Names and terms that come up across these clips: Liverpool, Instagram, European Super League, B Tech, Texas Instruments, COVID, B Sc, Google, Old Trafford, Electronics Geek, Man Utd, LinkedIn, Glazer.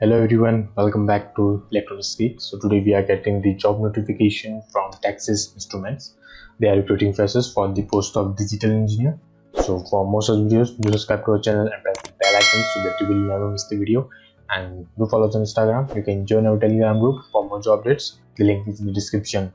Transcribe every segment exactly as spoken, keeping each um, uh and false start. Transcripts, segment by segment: Hello everyone, welcome back to Electronics Geek. So today we are getting the job notification from Texas Instruments. They are recruiting freshers for the post of digital engineer. So for more such videos, do subscribe to our channel and press the bell icon so that you will never miss the video. And do follow us on Instagram. You can join our Telegram group for more job updates. The link is in the description.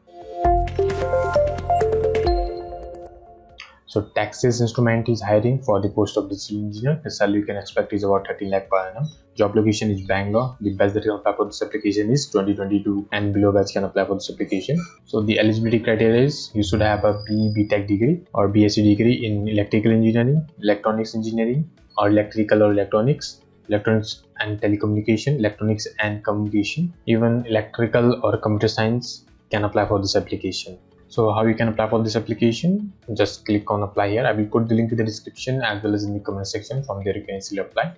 So Texas Instruments is hiring for the post of digital engineer. The salary you can expect is about thirteen lakh per annum. Job location is Bangalore. The batch that can apply for this application is twenty twenty-two and below batch can apply for this application. So the eligibility criteria is you should have a B E B Tech degree or B Sc degree in electrical engineering, electronics engineering, or electrical or electronics, electronics and telecommunication, electronics and communication. Even electrical or computer science can apply for this application. So how you can apply for this application? Just click on apply here. I will put the link in the description as well as in the comment section. From there you can easily apply.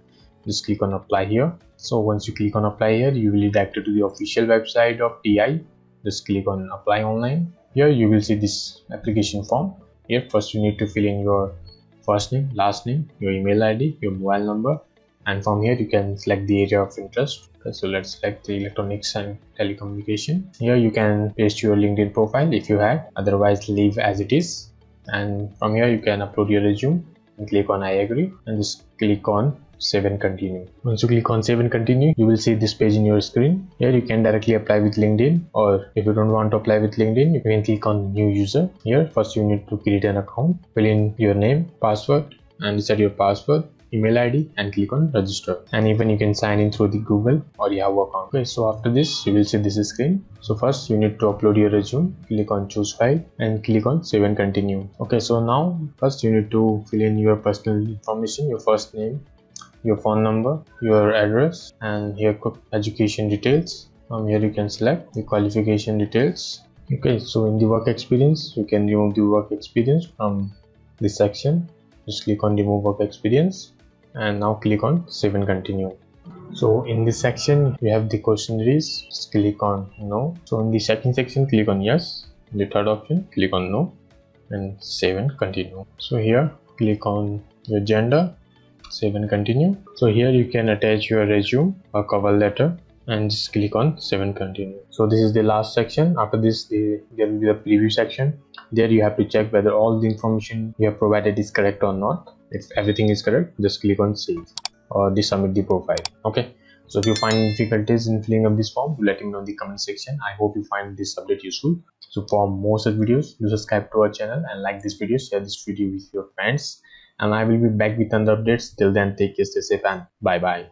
Just click on apply here. So once you click on apply here, you will be directed to the official website of T I. Just click on apply online. Here you will see this application form. Here first you need to fill in your first name, last name, your email I D, your mobile number, and from here you can select the area of interest. So let's select the electronics and telecommunication. Here you can paste your LinkedIn profile if you have, otherwise leave as it is. And from here you can upload your resume and click on I agree and just click on save and continue. Once you click on save and continue, you will see this page in your screen. Here you can directly apply with LinkedIn, or if you don't want to apply with LinkedIn, you can click on new user. Here first you need to create an account, fill in your name, password, and set your password, email I D, and click on register. And even you can sign in through the Google or Yahoo account. Okay, so after this you will see this screen. So first you need to upload your resume, click on choose file and click on save and continue. Okay, so now first you need to fill in your personal information, your first name, your phone number, your address, and here education details. From here you can select the qualification details. Okay, so in the work experience, you can remove the work experience from this section. Just click on remove work experience and now click on save and continue. So in this section you have the questionnaires. Just click on no. So in the second section click on yes. In the third option click on no and save and continue. So here click on your gender, save and continue. So here you can attach your resume or cover letter and just click on save and continue. So this is the last section. After this the, there will be the preview section. There you have to check whether all the information you have provided is correct or not. If everything is correct, just click on save or submit the profile. Okay, so if you find difficulties in filling up this form, let me know in the comment section. I hope you find this update useful. So for more such videos, do subscribe to our channel and like this video, share this video with your friends, and I will be back with another updates. Till then, take care, stay safe, and bye bye.